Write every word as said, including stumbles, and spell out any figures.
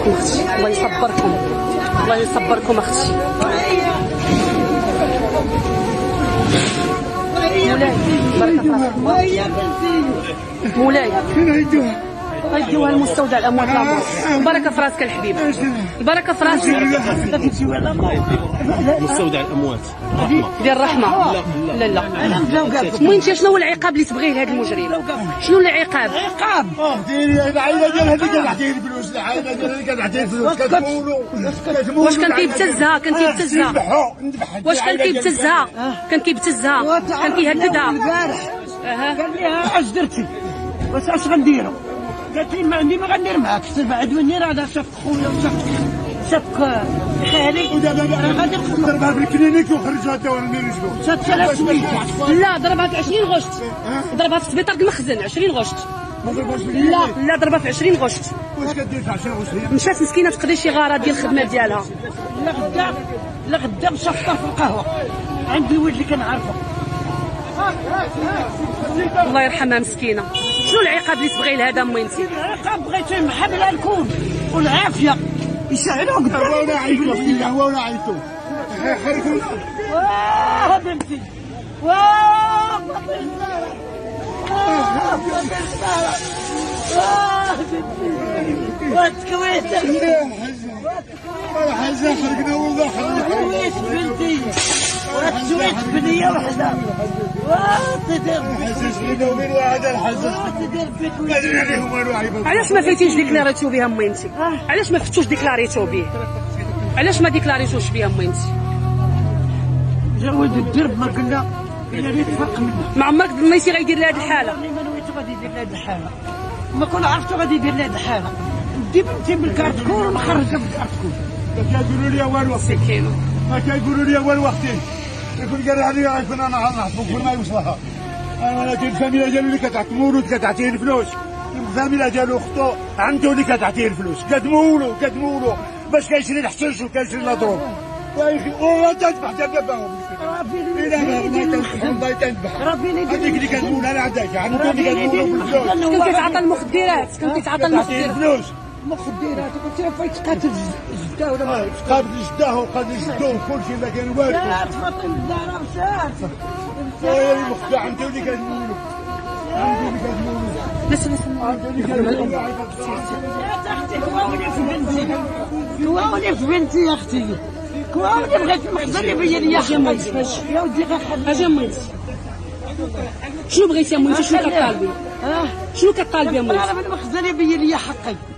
يحفظكم اختي، الله يصبركم، الله يصبركم اختي. مولاي بركة مولاي مولاي غيديوها المستودع الاموات لابوس. بركة في راسك الحبيب، بركة في راسك. مستودع الاموات ديال الرحمة. لا لا لا. المهم شنو هو العقاب اللي تبغيه لهذا المجرم؟ شنو هو العقاب؟ عقاب ديري العائلة ديال هذيك كتعطيه الفلوس، العائلة ديال هذيك كتعطيه الفلوس، كتمولو كتمولو. واش كان كيبتزها؟ كان كيبتزها. واش كان كيبتزها؟ كان كيبتزها، كان كيهددها. قال لها اش درتي؟ اش غنديرو؟ قالت لي ما عندي ما غندير معاك، سلفا عدواني راه شافك خويا وشافك شافك خالي، ودابا غادي نضربها بالكلينيك وخرجها داور من رجلو. شات ثلاث سنين، لا ضربها في عشرين غشت، ضربها في السبيطار د المخزن عشرين غشت. ما ضربهاش بالليل؟ لا لا ضربها في عشرين غشت. واش كدير في عشرين غشت؟ مشات مسكينه تقضي شي غارات ديال الخدمه ديالها. لا غدا لا غدا مشات في القهوه عند الولد اللي كنعرفه. الله يرحمها مسكينه. شنو العقاب اللي تبغي لهذا موينتي؟ العقاب بغيتو محبله الكون والعافيه يسهلوك دابا. ولا عيطوا بالله، هو ولا عيطوا خرجوا. واه بنتي، واه بنتي، واه بنتي، واه تكويت الحاجه خرجنا والله حليت بنتي، تزويت بنيه وحده. علاش ما فيتيش ديكلاريتو بها ميمتي؟ علاش ما فتوش ديكلاريتو به؟ علاش ما ديكلاريتوش بها ميمتي؟ جواد الدرب ما قلنا الا غير تفرق منها. ما عمرك ظنيتي غيدير لها هاد الحاله؟ ما نويتو غادي يدير لها هاد الحاله، ما كون عرفتو غادي يدير لها هاد الحاله. ندي بنتي من الكارتكور ونخرجها من الكارتكور. ما كيقولوا لي والو سكينه، ما كيقولوا لي والو اختي. يقول قال لها راه كنا نعرفو قبل ما يوصلها، ولكن الفاميله ديالو اللي كتعطي مولود كتعطيه الفلوس، الفاميله ديالو اختو عمته اللي كتعطيه الفلوس، كتمولو كتمولو باش كيشري الحشيش وكيشري الهضروب. يا اخي والله تذبح دابا الله يتذبح. هذيك اللي كتمولها انا عندها عمته اللي كتمولو بالفلوس، كنت كتعطى المخدرات، كنت كتعطى المخدرات المخدرات قلت لها فايت تقاتل جداه ولا ما قاتل جداه وقاتل جدو وكلشي ما كان والو. لا تفطن الدار مشات يا المخدع انت اللي كتمولو، انت اللي كتمولو. بس بس انت اللي كتمولو يا اختي. كواولي في بنتي، كواولي في بنتي يا اختي، كواولي بغيت المخزن اللي بين ليا خميتي. يا ودي غير خليها اجي ميتي. شنو بغيتي يا ميتي؟ شنو كطالبي؟ شنو كطالبي يا ميتي؟ المخزن اللي بين ليا حقي.